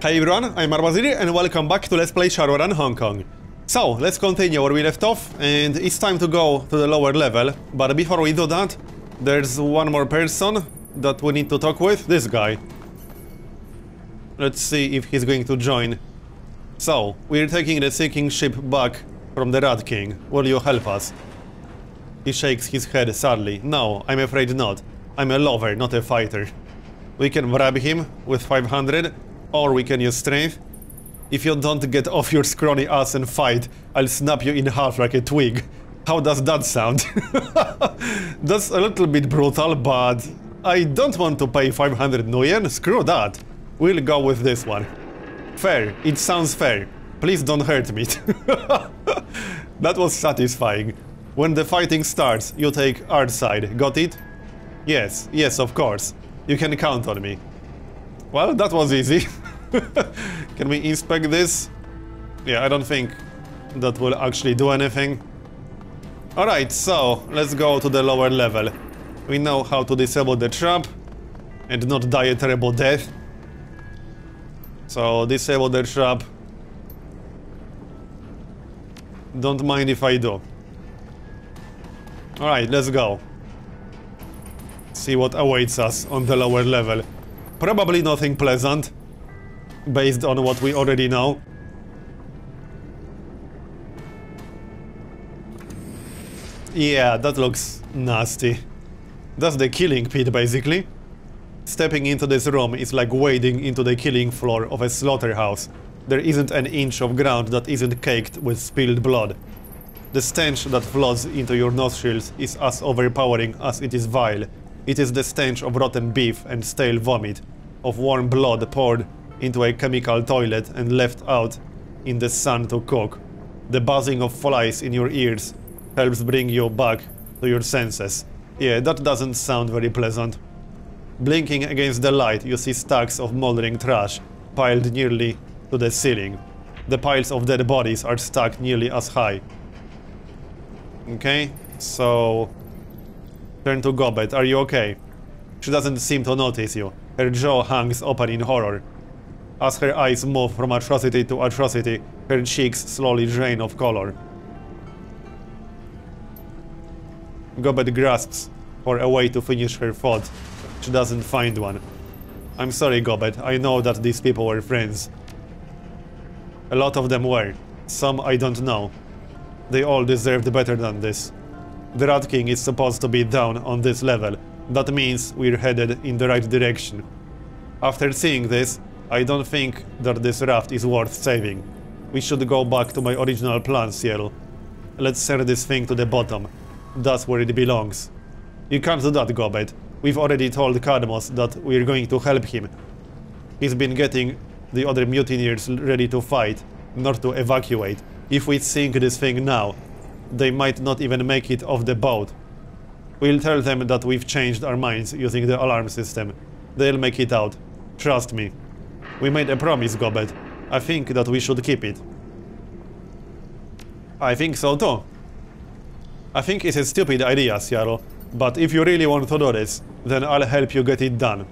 Hi everyone, I'm Marbozir and welcome back to Let's Play Shadowrun Hong Kong. So, let's continue where we left off and it's time to go to the lower level. But before we do that, there's one more person that we need to talk with, this guy. Let's see if he's going to join. So, we're taking the sinking ship back from the Rat King. Will you help us? He shakes his head sadly. No, I'm afraid not. I'm a lover, not a fighter. We can grab him with 500. Or we can use strength. If you don't get off your scrawny ass and fight, I'll snap you in half like a twig. How does that sound? That's a little bit brutal, but I don't want to pay 500 nuyen. Screw that. We'll go with this one. Fair. It sounds fair. Please don't hurt me. That was satisfying. When the fighting starts, you take our side. Got it? Yes. Yes, of course. You can count on me. Well, that was easy. Can we inspect this? Yeah, I don't think that will actually do anything. Alright, so let's go to the lower level. We know how to disable the trap and not die a terrible death. So, disable the trap. Don't mind if I do. Alright, let's go. See what awaits us on the lower level. Probably nothing pleasant, based on what we already know. Yeah, that looks nasty. That's the killing pit, basically. Stepping into this room is like wading into the killing floor of a slaughterhouse. There isn't an inch of ground that isn't caked with spilled blood. The stench that flows into your nostrils is as overpowering as it is vile. It is the stench of rotten beef and stale vomit, of warm blood poured into a chemical toilet and left out in the sun to cook. The buzzing of flies in your ears helps bring you back to your senses. Yeah, that doesn't sound very pleasant. Blinking against the light, you see stacks of moldering trash piled nearly to the ceiling. The piles of dead bodies are stacked nearly as high. Okay, so... Turn to Gobbet. Are you okay? She doesn't seem to notice you. Her jaw hangs open in horror. As her eyes move from atrocity to atrocity, her cheeks slowly drain of color. Gobbet grasps for a way to finish her thought. She doesn't find one. I'm sorry, Gobbet. I know that these people were friends. A lot of them were. Some I don't know. They all deserved better than this. The Rat King is supposed to be down on this level. That means we're headed in the right direction. After seeing this, I don't think that this raft is worth saving. We should go back to my original plan, Cielo. Let's send this thing to the bottom. That's where it belongs. You can't do that, Gobbet. We've already told Cadmus that we're going to help him. He's been getting the other mutineers ready to fight, not to evacuate. If we sink this thing now, they might not even make it off the boat. We'll tell them that we've changed our minds using the alarm system. They'll make it out. Trust me. We made a promise, Gobbet. I think that we should keep it. I think so too. I think it's a stupid idea, Siaro. But if you really want to do this, then I'll help you get it done.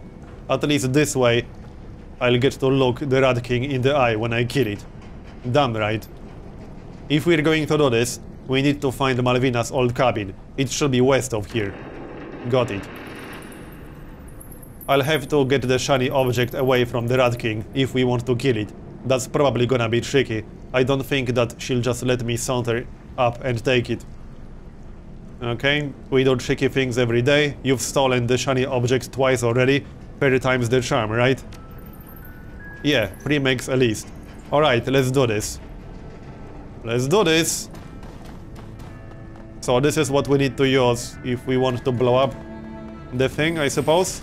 At least this way, I'll get to look the Rat King in the eye when I kill it. Damn right. If we're going to do this, we need to find Malvina's old cabin. It should be west of here. Got it. I'll have to get the shiny object away from the Rat King if we want to kill it. That's probably gonna be tricky. I don't think that she'll just let me saunter up and take it. Okay, we do tricky things every day. You've stolen the shiny object twice already. 30 times the charm, right? Yeah, pre makes a list. Alright, let's do this. Let's do this! So this is what we need to use if we want to blow up the thing, I suppose.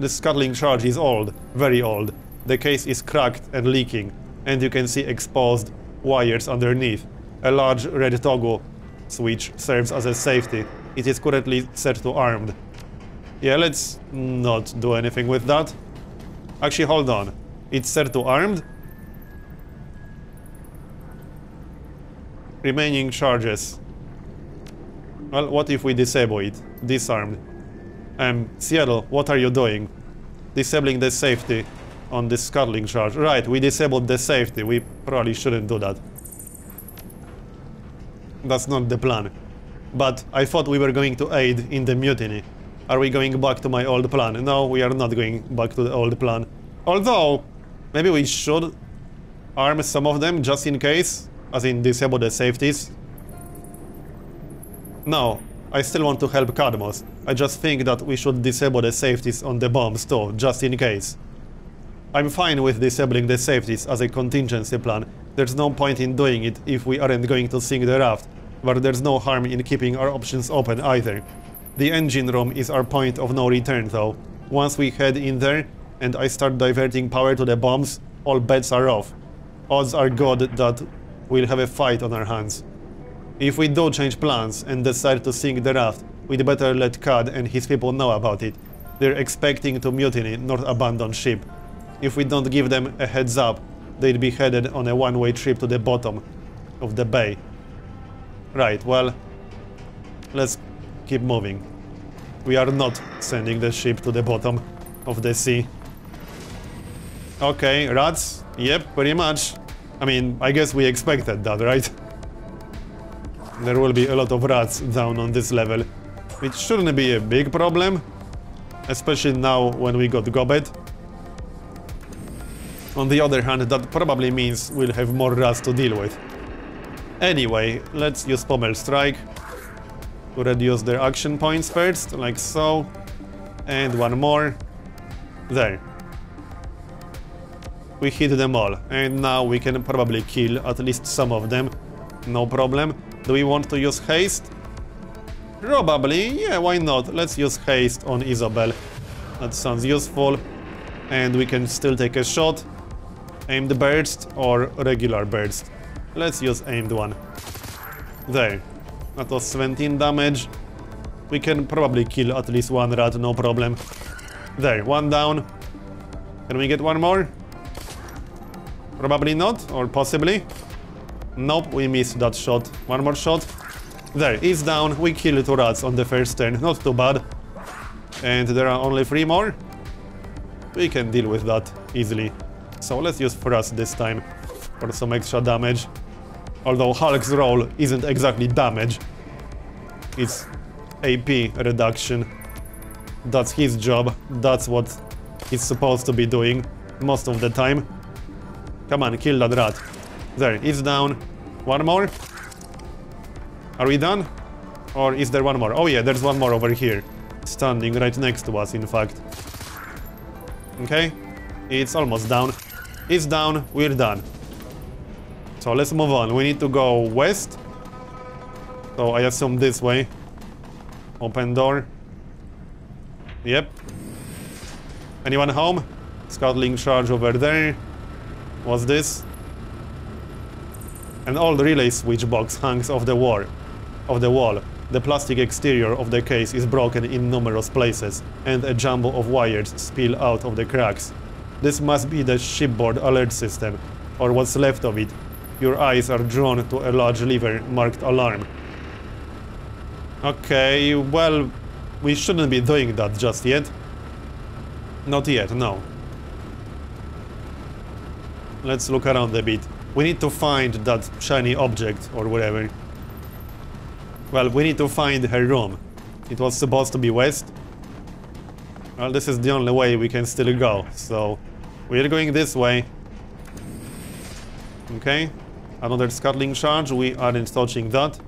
This scuttling charge is old, very old. The case is cracked and leaking, and you can see exposed wires underneath. A large red toggle switch serves as a safety. It is currently set to armed. Yeah, let's not do anything with that. Actually, hold on. It's set to armed? Remaining charges. Well, what if we disable it? Disarmed. Cielo, what are you doing? Disabling the safety on this scuttling charge. Right, we disabled the safety. We probably shouldn't do that. That's not the plan. But I thought we were going to aid in the mutiny. Are we going back to my old plan? No, we are not going back to the old plan. Although, maybe we should arm some of them just in case. As in, disable the safeties. No, I still want to help Cadmus. I just think that we should disable the safeties on the bombs too, just in case. I'm fine with disabling the safeties as a contingency plan. There's no point in doing it if we aren't going to sink the raft. But there's no harm in keeping our options open either. The engine room is our point of no return though. Once we head in there and I start diverting power to the bombs, all bets are off. Odds are good that we'll have a fight on our hands. If we do change plans and decide to sink the raft, we'd better let Cad and his people know about it. They're expecting to mutiny, not abandon ship. If we don't give them a heads up, they'd be headed on a one-way trip to the bottom of the bay. Right, well, let's keep moving. We are not sending the ship to the bottom of the sea. Okay, rats? Yep, pretty much. I mean, I guess we expected that, right? There will be a lot of rats down on this level. It shouldn't be a big problem, especially now when we got Gobbet. On the other hand, that probably means we'll have more rats to deal with. Anyway, let's use Pommel Strike to reduce their action points first, like so. And one more. There. We hit them all, and now we can probably kill at least some of them. No problem. Do we want to use haste? Probably, yeah, why not? Let's use haste on Is0bel. That sounds useful. And we can still take a shot. Aimed burst or regular burst. Let's use aimed one. There. That was 17 damage. We can probably kill at least one rat, no problem. There, one down. Can we get one more? Probably not, or possibly. Nope, we missed that shot. One more shot. There, he's down. We killed two rats on the first turn. Not too bad. And there are only three more. We can deal with that easily. So let's use thrust this time for some extra damage. Although Hulk's roll isn't exactly damage. It's AP reduction. That's his job. That's what he's supposed to be doing most of the time. Come on, kill that rat. There, it's down. One more. Are we done? Or is there one more? Oh yeah, there's one more over here. Standing right next to us, in fact. Okay. It's almost down. It's down. We're done. So let's move on. We need to go west. So I assume this way. Open door. Yep. Anyone home? Scuttling charge over there. What's this? An old relay switch box hangs off the wall. The plastic exterior of the case is broken in numerous places, and a jumble of wires spill out of the cracks. This must be the shipboard alert system, or what's left of it. Your eyes are drawn to a large lever marked alarm. Okay, well, we shouldn't be doing that just yet. Not yet, no. Let's look around a bit. We need to find that shiny object, or whatever. Well, we need to find her room. It was supposed to be west. Well, this is the only way we can still go, so... we're going this way. Okay. Another scuttling charge, we aren't touching that.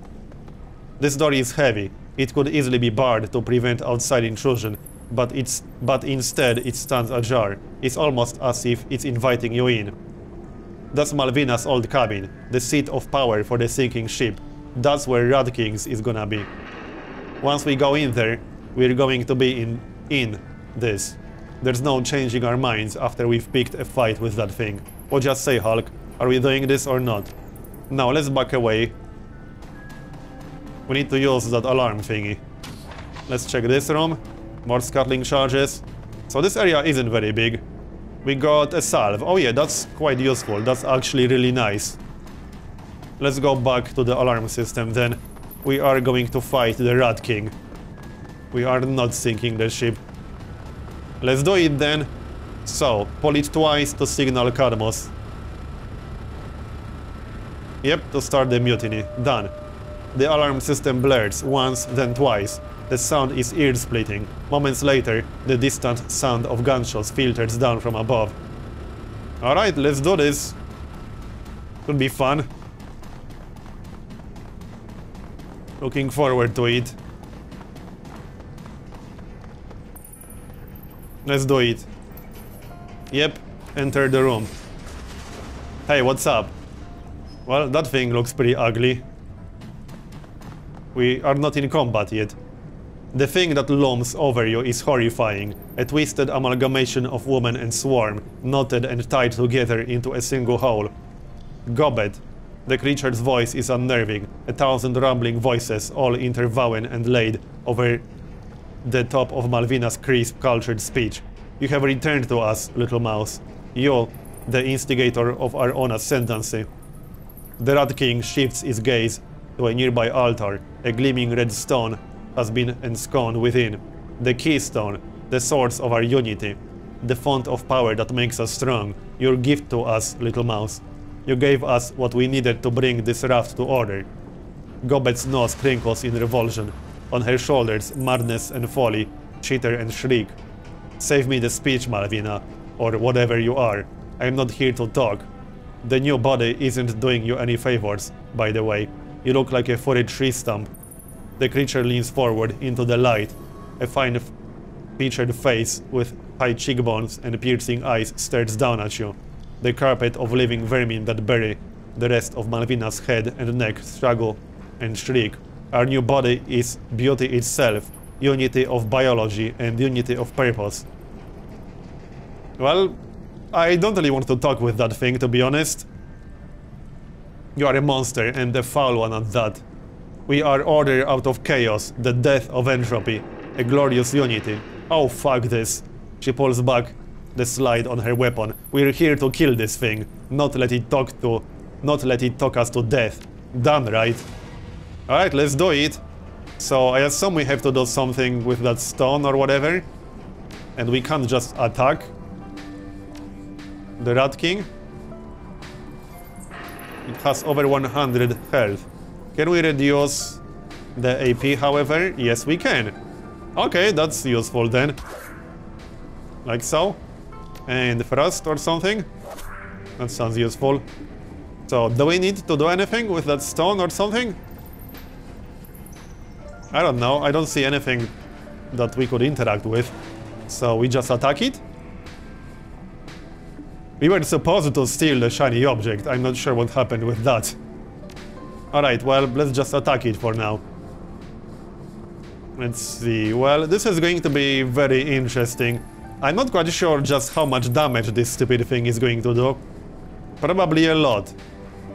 This door is heavy. It could easily be barred to prevent outside intrusion, but instead it stands ajar. It's almost as if it's inviting you in. That's Malvina's old cabin, the seat of power for the sinking ship. That's where Rat King's is gonna be. Once we go in there, we're going to be in this. There's no changing our minds after we've picked a fight with that thing. Or just say, Hulk, are we doing this or not? Now let's back away. We need to use that alarm thingy. Let's check this room. More scuttling charges. So this area isn't very big. We got a salve. Oh yeah, that's quite useful. That's actually really nice. Let's go back to the alarm system then. We are going to fight the Rat King. We are not sinking the ship. Let's do it then. So, pull it twice to signal Cadmus. Yep, to start the mutiny. Done. The alarm system blares once, then twice. The sound is ear-splitting. Moments later, the distant sound of gunshots filters down from above. Alright, let's do this. Could be fun. Looking forward to it. Let's do it. Yep, enter the room. Hey, what's up? Well, that thing looks pretty ugly. We are not in combat yet. The thing that looms over you is horrifying. A twisted amalgamation of woman and swarm, knotted and tied together into a single whole. Gobbet. The creature's voice is unnerving. 1,000 rumbling voices, all interwoven and laid over the top of Malvina's crisp, cultured speech. You have returned to us, little mouse. You, the instigator of our own ascendancy. The Rat King shifts his gaze to a nearby altar. A gleaming red stone has been ensconced within. The keystone, the source of our unity, the font of power that makes us strong. Your gift to us, little mouse. You gave us what we needed to bring this raft to order. Gobbet's nose crinkles in revulsion. On her shoulders, madness and folly, chitter and shriek. Save me the speech, Malvina, or whatever you are. I am not here to talk. The new body isn't doing you any favors, by the way. You look like a four-inch tree stump. The creature leans forward into the light. A fine featured face with high cheekbones and piercing eyes stares down at you. The carpet of living vermin that bury the rest of Malvina's head and neck struggle and shriek. Our new body is beauty itself, unity of biology and unity of purpose. Well, I don't really want to talk with that thing, to be honest. You are a monster, and a foul one at that. We are order out of chaos, the death of entropy, a glorious unity. Oh, fuck this. She pulls back the slide on her weapon. We're here to kill this thing, not let it talk us to death. Damn right. Alright, let's do it. So I assume we have to do something with that stone or whatever. And we can't just attack the Rat King. It has over 100 health. Can we reduce the AP, however? Yes, we can. Okay, that's useful then. Like so. And thrust or something? That sounds useful. So, do we need to do anything with that stone or something? I don't know, I don't see anything that we could interact with. So, we just attack it? We were supposed to steal the shiny object, I'm not sure what happened with that. Alright, well, let's just attack it for now. Let's see, well, this is going to be very interesting. I'm not quite sure just how much damage this stupid thing is going to do. Probably a lot.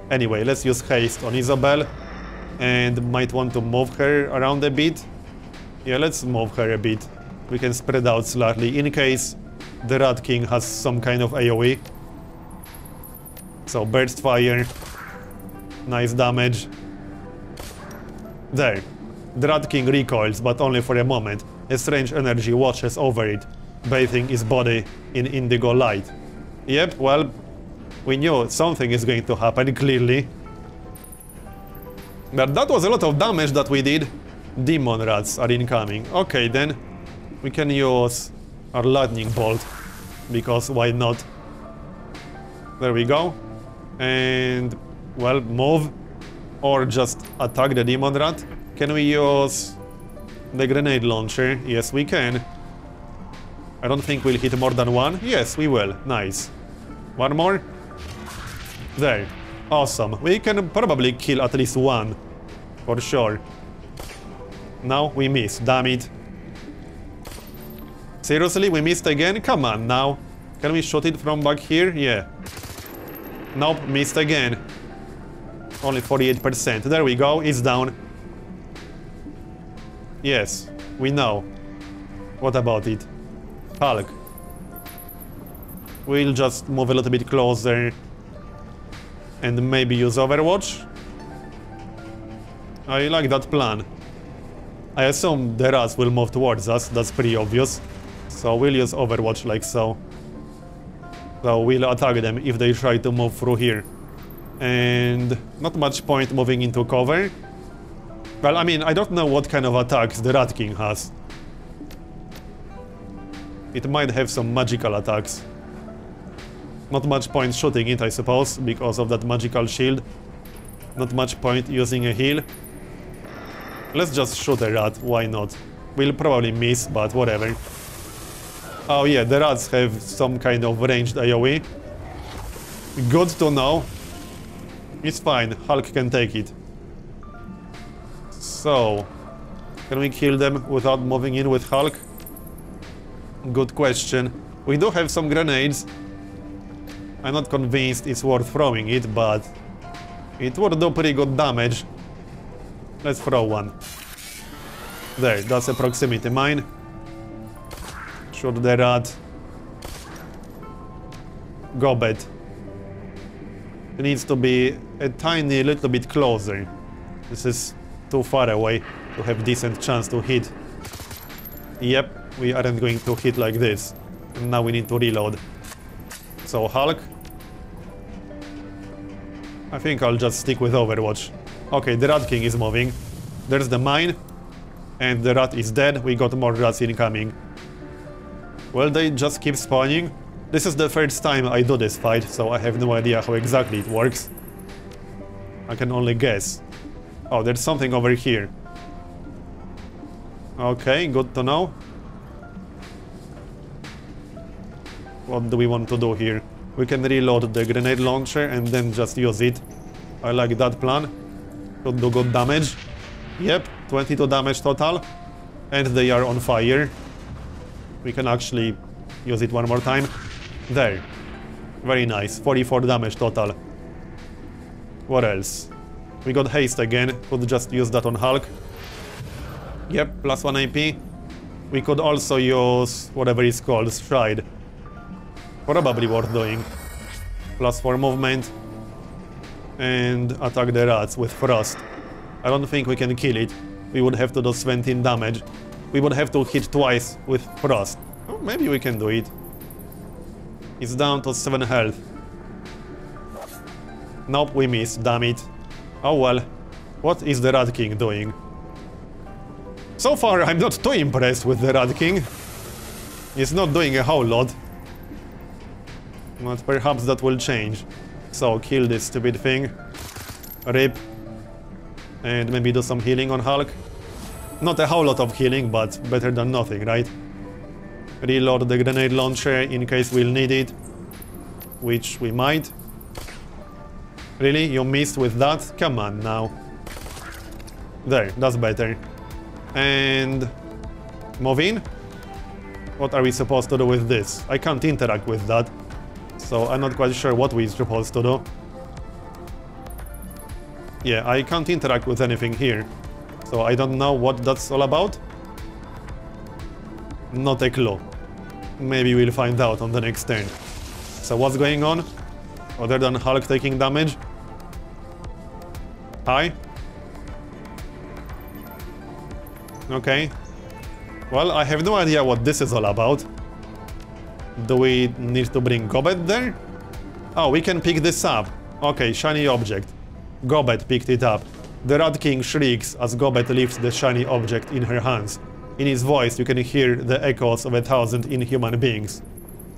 Anyway, let's use haste on Is0bel. And might want to move her around a bit. Yeah, let's move her a bit. We can spread out slightly in case the Rat King has some kind of AoE. So, burst fire. Nice damage. There. The Rat King recoils, but only for a moment. A strange energy watches over it, bathing his body in indigo light. Yep, well, we knew something is going to happen, clearly. But that was a lot of damage that we did. Demon rats are incoming. Okay, then. We can use our lightning bolt, because why not? There we go. And, well, move. Or just attack the demon rat. Can we use the grenade launcher? Yes, we can. I don't think we'll hit more than one. Yes, we will. Nice. One more. There. Awesome. We can probably kill at least one. For sure. Now we miss. Damn it. Seriously, we missed again? Come on now. Can we shoot it from back here? Yeah. Nope, missed again. Only 48%. There we go. It's down. Yes, we know. What about it? Hulk. We'll just move a little bit closer and maybe use Overwatch. I like that plan. I assume the rats will move towards us, that's pretty obvious. So we'll use Overwatch like so. So we'll attack them if they try to move through here. And not much point moving into cover. Well, I mean, I don't know what kind of attacks the Rat King has. It might have some magical attacks. Not much point shooting it, I suppose, because of that magical shield. Not much point using a heal. Let's just shoot a rat, why not? We'll probably miss, but whatever. Oh yeah, the rats have some kind of ranged AoE. Good to know. It's fine, Hulk can take it. So, can we kill them without moving in with Hulk? Good question. We do have some grenades. I'm not convinced it's worth throwing it, but it would do pretty good damage. Let's throw one. There, that's a proximity mine. Shoot the rat. Gobbet. It needs to be a tiny little bit closer. This is too far away to have decent chance to hit. Yep, we aren't going to hit like this. And now we need to reload. So Hulk. I think I'll just stick with Overwatch. Okay, the Rat King is moving. There's the mine. And the rat is dead. We got more rats incoming. Well, they just keep spawning. This is the first time I do this fight, so I have no idea how exactly it works. I can only guess. Oh, there's something over here. Okay, good to know. What do we want to do here? We can reload the grenade launcher and then just use it. I like that plan. Could do good damage. Yep, 22 damage total. And they are on fire. We can actually use it one more time. There. Very nice. 44 damage total. What else? We got haste again. Could just use that on Hulk. Yep, plus 1 AP. We could also use whatever it's called, Stride. Probably worth doing. Plus 4 movement. And attack the rats with frost. I don't think we can kill it. We would have to do 17 damage. We would have to hit twice with frost. Oh, maybe we can do it. It's down to 7 health. Nope, we missed, damn it. Oh well. What is the Rat King doing? So far I'm not too impressed with the Rat King. It's not doing a whole lot. But perhaps that will change. So kill this stupid thing. Rip. And maybe do some healing on Hulk. Not a whole lot of healing, but better than nothing, right? Reload the grenade launcher in case we'll need it. Which we might. Really? You missed with that? Come on now. There, that's better. And move in? What are we supposed to do with this? I can't interact with that. So I'm not quite sure what we're supposed to do. Yeah, I can't interact with anything here. So I don't know what that's all about. Not a clue. Maybe we'll find out on the next turn. So what's going on? Other than Hulk taking damage? Hi? Okay. Well, I have no idea what this is all about. Do we need to bring Gobbet there? Oh, we can pick this up. Okay, shiny object. Gobbet picked it up. The Rat King shrieks as Gobbet lifts the shiny object in her hands. In his voice you can hear the echoes of 1,000 inhuman beings.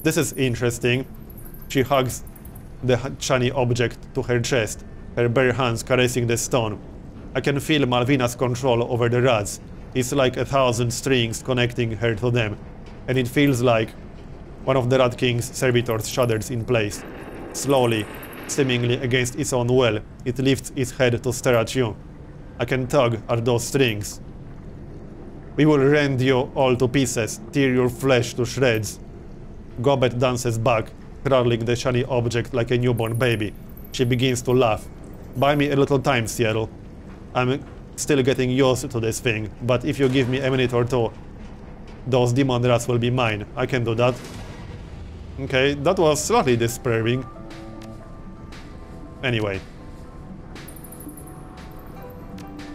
This is interesting. She hugs the shiny object to her chest, her bare hands caressing the stone. I can feel Malvina's control over the rats. It's like 1,000 strings connecting her to them. And it feels like one of the Rat King's servitors shudders in place. Slowly, seemingly against its own will, it lifts its head to stare at you. I can tug at those strings. We will rend you all to pieces, tear your flesh to shreds. Gobbet dances back, cradling the shiny object like a newborn baby. She begins to laugh. Buy me a little time, Seattle. I'm still getting used to this thing, but if you give me a minute or two, those demon rats will be mine. I can do that. Okay, that was slightly disturbing. Anyway.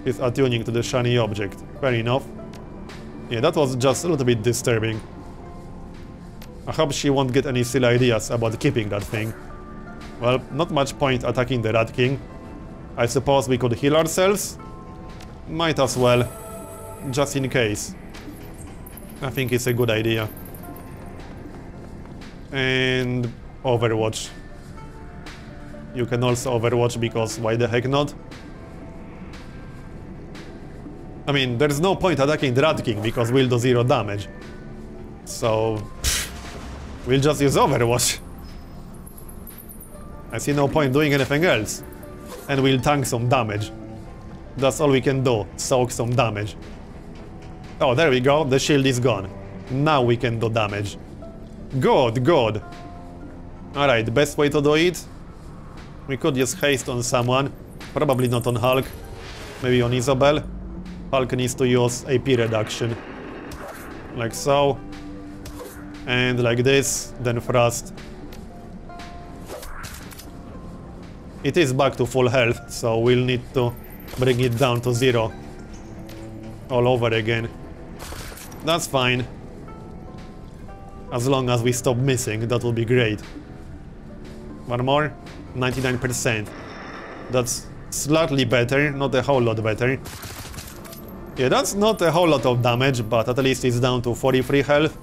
He's attuning to the shiny object. Fair enough. Yeah, that was just a little bit disturbing. I hope she won't get any silly ideas about keeping that thing. Well, not much point attacking the Rat King. I suppose we could heal ourselves? Might as well. Just in case. I think it's a good idea. And Overwatch. You can also Overwatch because why the heck not? I mean, there's no point attacking the Rat King because we'll do 0 damage. So we'll just use Overwatch. I see no point doing anything else. And we'll tank some damage. That's all we can do, soak some damage. Oh, there we go, the shield is gone. Now we can do damage. Good, good. Alright, best way to do it? We could use haste on someone. Probably not on Hulk. Maybe on Is0bel. Hulk needs to use AP reduction. Like so. And like this, then thrust. It is back to full health, so we'll need to bring it down to 0. All over again. That's fine. As long as we stop missing, that will be great. One more. 99%. That's slightly better, not a whole lot better. Yeah, that's not a whole lot of damage, but at least it's down to 43 health.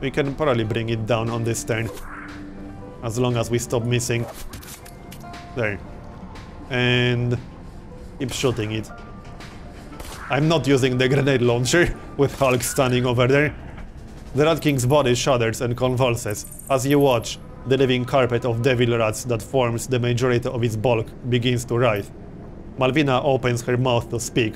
We can probably bring it down on this turn. As long as we stop missing. There. And keep shooting it. I'm not using the grenade launcher with Hulk standing over there. The Rat King's body shudders and convulses. As you watch, the living carpet of devil rats that forms the majority of its bulk begins to writhe. Malvina opens her mouth to speak,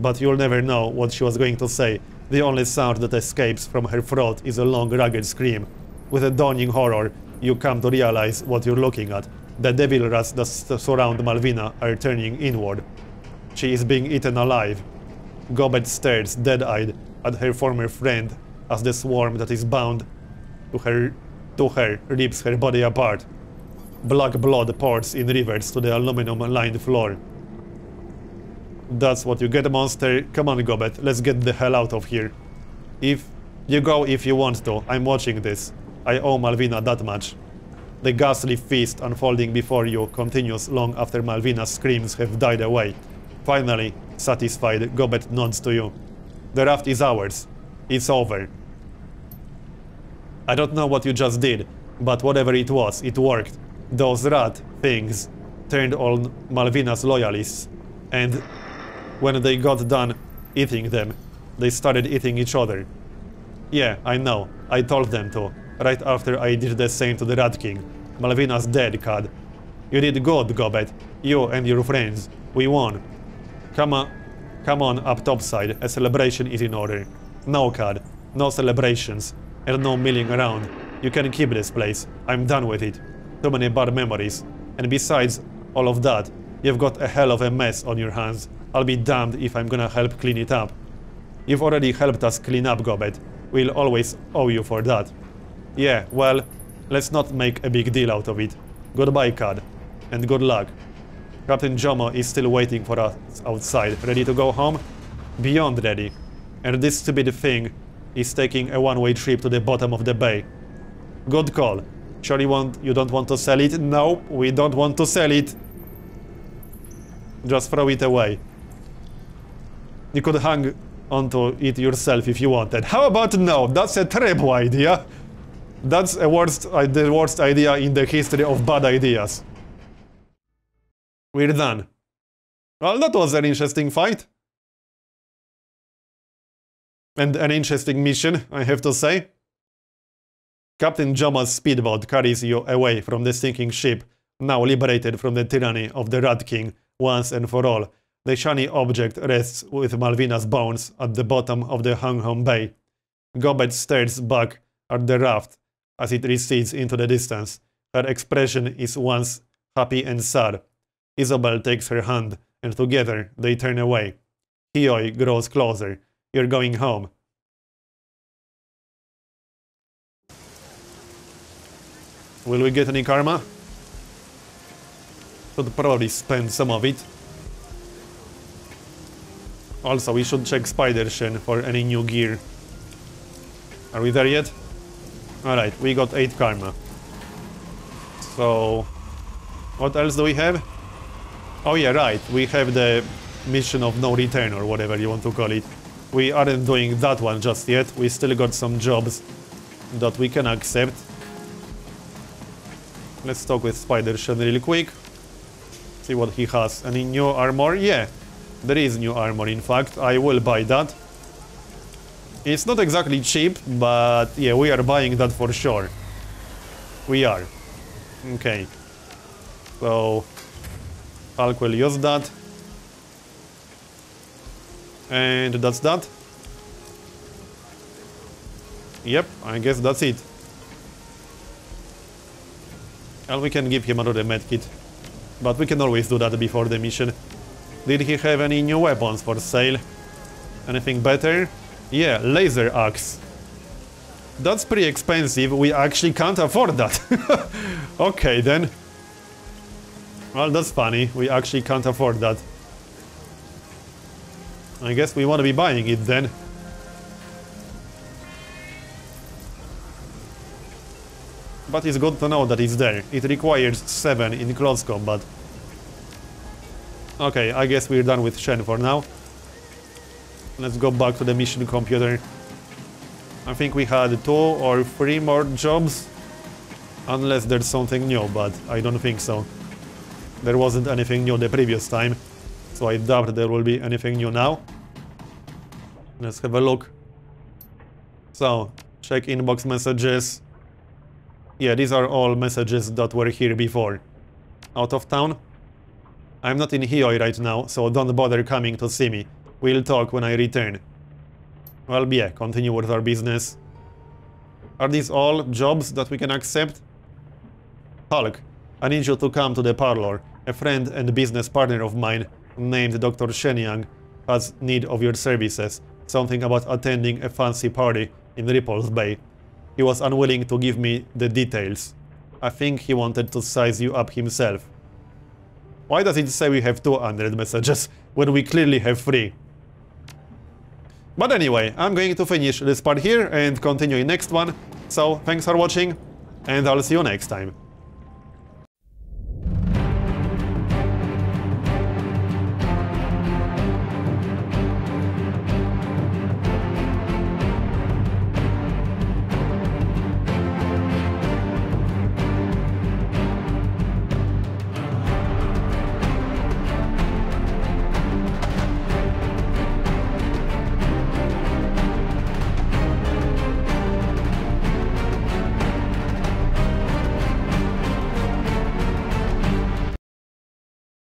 but you'll never know what she was going to say. The only sound that escapes from her throat is a long, ragged scream. With a dawning horror, you come to realize what you're looking at. The devil rats that surround Malvina are turning inward. She is being eaten alive. Gobbet stares dead-eyed at her former friend as the swarm that is bound to her rips her body apart. Black blood pours in rivers to the aluminum-lined floor. That's what you get, monster. Come on, Gobbet, let's get the hell out of here. If you want to, I'm watching this. I owe Malvina that much. The ghastly feast unfolding before you continues long after Malvina's screams have died away. Finally, satisfied, Gobbet nods to you. The raft is ours. It's over. I don't know what you just did, but whatever it was, it worked. Those rat things turned on Malvina's loyalists, and when they got done eating them, they started eating each other. Yeah, I know. I told them to, right after I did the same to the Rat King. Malvina's dead, cad. You did good, Gobbet. You and your friends. We won. Come on up topside, a celebration is in order. No, cad, no celebrations, and no milling around. You can keep this place, I'm done with it. Too many bad memories. And besides all of that, you've got a hell of a mess on your hands. I'll be damned if I'm gonna help clean it up. You've already helped us clean up, Gobbet. We'll always owe you for that. Yeah, well, let's not make a big deal out of it. Goodbye, cad, and good luck. Captain Jomo is still waiting for us outside. Ready to go home? Beyond ready. And this stupid thing is taking a one-way trip to the bottom of the bay. Good call. Sure you don't want to sell it? No, we don't want to sell it. Just throw it away. You could hang onto it yourself if you wanted. How about no? That's a terrible idea. That's the worst idea in the history of bad ideas. We're done. Well, that was an interesting fight. And an interesting mission, I have to say. Captain Jomo's speedboat carries you away from the sinking ship, now liberated from the tyranny of the Rat King once and for all. The shiny object rests with Malvina's bones at the bottom of the Hung Hom Bay. Gobbet stares back at the raft as it recedes into the distance. Her expression is once happy and sad. Is0bel takes her hand, and together they turn away. Kioi grows closer. You're going home. Will we get any karma? Should probably spend some of it. Also, we should check Spider-Shen for any new gear. Are we there yet? Alright, we got 8 karma. So, what else do we have? Oh yeah, right, we have the mission of no return or whatever you want to call it. We aren't doing that one just yet, we still got some jobs that we can accept. Let's talk with Spider-Shen really quick. See what he has. Any new armor? Yeah, there is new armor in fact, I will buy that. It's not exactly cheap, but yeah, we are buying that for sure. We are. Okay. So, Hulk will use that. And that's that. Yep, I guess that's it. And we can give him another medkit. But we can always do that before the mission. Did he have any new weapons for sale? Anything better? Yeah, laser axe. That's pretty expensive, we actually can't afford that. Okay then. Well, that's funny, we actually can't afford that. I guess we want to be buying it then. But it's good to know that it's there. It requires 7 in close combat. Okay, I guess we're done with Shen for now. Let's go back to the mission computer. I think we had 2 or 3 more jobs. Unless there's something new, but I don't think so. There wasn't anything new the previous time, so I doubt there will be anything new now. Let's have a look. So, check inbox messages. Yeah, these are all messages that were here before. Out of town? I'm not in Kioi right now, so don't bother coming to see me. We'll talk when I return. Well, yeah, continue with our business. Are these all jobs that we can accept? Hulk, I need you to come to the parlor. A friend and business partner of mine, named Dr. Shenyang, has need of your services. Something about attending a fancy party in Ripples Bay. He was unwilling to give me the details. I think he wanted to size you up himself. Why does it say we have 200 messages when we clearly have 3? But anyway, I'm going to finish this part here and continue in next one. So, thanks for watching, and I'll see you next time.